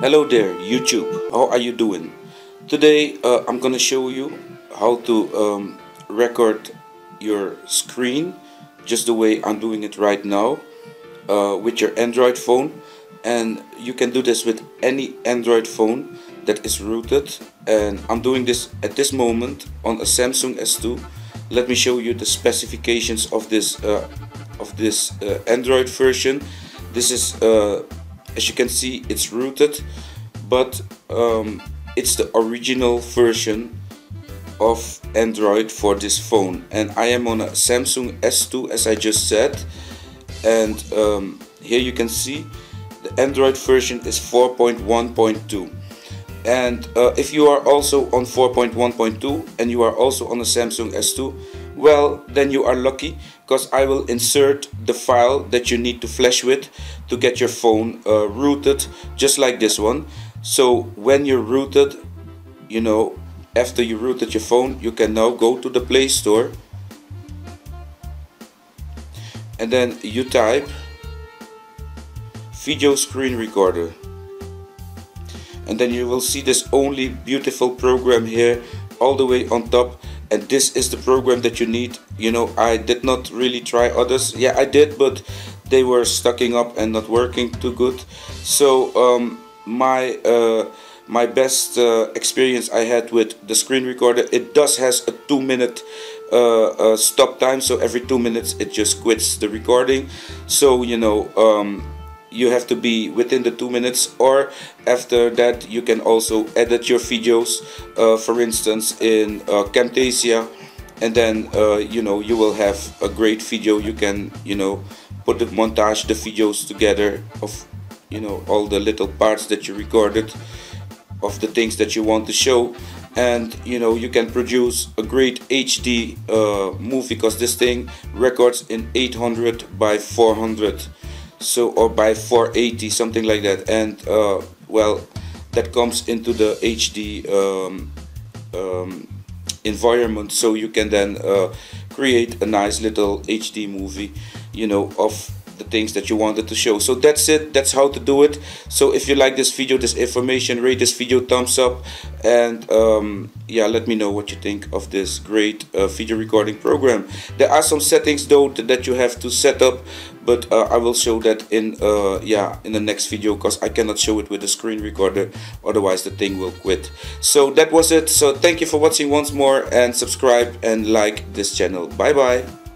Hello there YouTube, how are you doing? Today I'm gonna show you how to record your screen just the way I'm doing it right now with your Android phone, and you can do this with any Android phone that is rooted, and I'm doing this at this moment on a Samsung S2. Let me show you the specifications of this Android version. This is as you can see, it's rooted, but it's the original version of Android for this phone, and I am on a Samsung S2 as I just said. And here you can see the Android version is 4.1.2, and if you are also on 4.1.2 and you are also on a Samsung S2, well then you are lucky, because I will insert the file that you need to flash with to get your phone rooted, just like this one. So when you're rooted, you know, after you rooted your phone, you can now go to the Play Store and then you type Video Screen Recorder, and then you will see this only beautiful program here all the way on top. And this is the program that you need. You know, I did not really try others. Yeah, I did, but they were stocking up and not working too good. So my best experience I had with the screen recorder, it does has a 2-minute stop time, so every 2 minutes it just quits the recording. So you know, you have to be within the 2 minutes, or after that you can also edit your videos, for instance in Camtasia, and then you know, you will have a great video. You can, you know, put the montage, the videos together of, you know, all the little parts that you recorded of the things that you want to show, and you know, you can produce a great HD movie, because this thing records in 800 by 400, so, or by 480, something like that. And well, that comes into the HD environment, so you can then create a nice little HD movie, you know, of the things that you wanted to show. So that's it, that's how to do it. So if you like this video, this information, rate this video, thumbs up, and yeah, let me know what you think of this great video recording program. There are some settings though that you have to set up, but I will show that in yeah, in the next video, because I cannot show it with the screen recorder, otherwise the thing will quit. So that was it. So thank you for watching once more, and subscribe and like this channel. Bye bye.